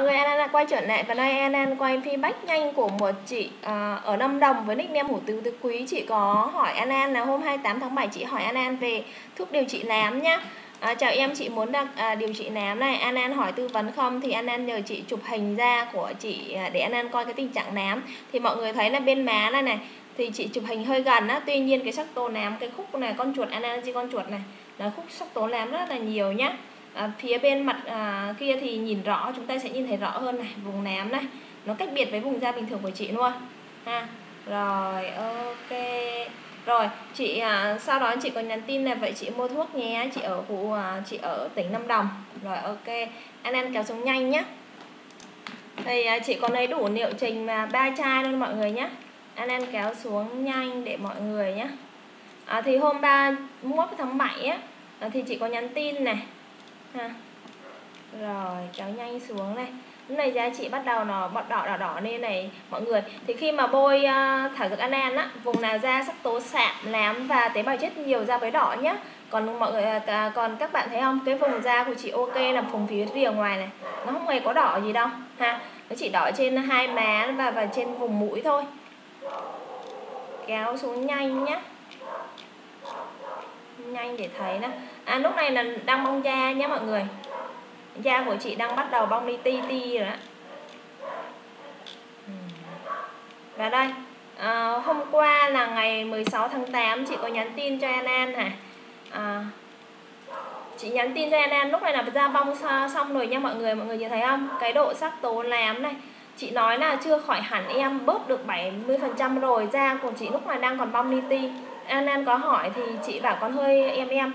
mọi người, An Lan đã quay trở lại và nay An Lan quay feedback nhanh của một chị ở Lâm Đồng với nickname Hồ Tứ Quý. Chị có hỏi An Lan là hôm 28 tháng 7 chị hỏi An Lan về thuốc điều trị nám nhá. Chào em, chị muốn đặt điều trị nám này, An Lan hỏi tư vấn không? Thì An Lan nhờ chị chụp hình da của chị để An Lan coi cái tình trạng nám. Thì mọi người thấy là bên má này này, thì chị chụp hình hơi gần á, tuy nhiên cái sắc tố nám, cái khúc này con chuột An Lan di con chuột này là khúc sắc tố nám rất là nhiều nhá. Phía bên mặt kia thì nhìn rõ, chúng ta sẽ nhìn thấy rõ hơn này, vùng nám này nó cách biệt với vùng da bình thường của chị luôn ha. Rồi ok, rồi chị sau đó chị có nhắn tin là vậy chị mua thuốc nhé, chị ở tỉnh Lâm Đồng. Rồi ok, An Lan kéo xuống nhanh nhé. Thì chị có lấy đủ liệu trình mà 3 chai luôn mọi người nhé. An Lan kéo xuống nhanh để mọi người nhé. Thì hôm 31 tháng 7 á, thì chị có nhắn tin này ha. Rồi kéo nhanh xuống này. Lúc này da chị bắt đầu nó bọt đỏ nên này mọi người. Thì khi mà bôi thảo dược An Lan á, vùng nào da sắc tố sạm, nám và tế bào chết nhiều da với đỏ nhá. Còn mọi người còn các bạn thấy không, cái vùng da của chị ok là vùng phía rìa ngoài này, nó không hề có đỏ gì đâu ha. Nó chỉ đỏ trên hai má và trên vùng mũi thôi. Kéo xuống nhanh nhá, nhanh để thấy nè. Lúc này là đang bong da nhé mọi người, da của chị đang bắt đầu bong đi ti ti rồi đó. Và đây hôm qua là ngày 16 tháng 8 chị có nhắn tin cho An Lan hả? Chị nhắn tin cho An Lan lúc này là da bong xong rồi nha mọi người. Mọi người nhìn thấy không, cái độ sắc tố nám này chị nói là chưa khỏi hẳn em, bớt được 70% rồi. Da của chị lúc này đang còn bong li ti. An Lan có hỏi thì chị bảo con hơi em.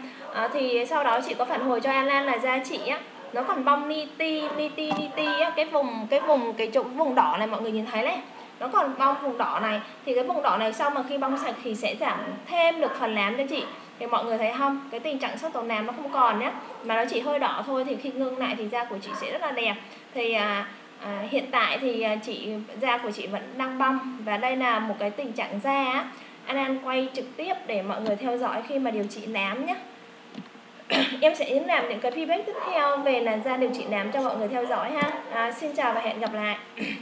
Thì sau đó chị có phản hồi cho An Lan là da chị á, nó còn bong li ti á, cái vùng đỏ này mọi người nhìn thấy này, nó còn bong vùng đỏ này. Thì cái vùng đỏ này sau mà khi bong sạch thì sẽ giảm thêm được phần nám cho chị. Thì mọi người thấy không, cái tình trạng sắc tố nám nó không còn nhé, mà nó chỉ hơi đỏ thôi. Thì khi ngưng lại thì da của chị sẽ rất là đẹp. Thì hiện tại thì da của chị vẫn đang bong. Và đây là một cái tình trạng da á, An Lan quay trực tiếp để mọi người theo dõi khi mà điều trị nám nhé. Em sẽ làm những cái feedback tiếp theo về làn da điều trị nám cho mọi người theo dõi ha. Xin chào và hẹn gặp lại.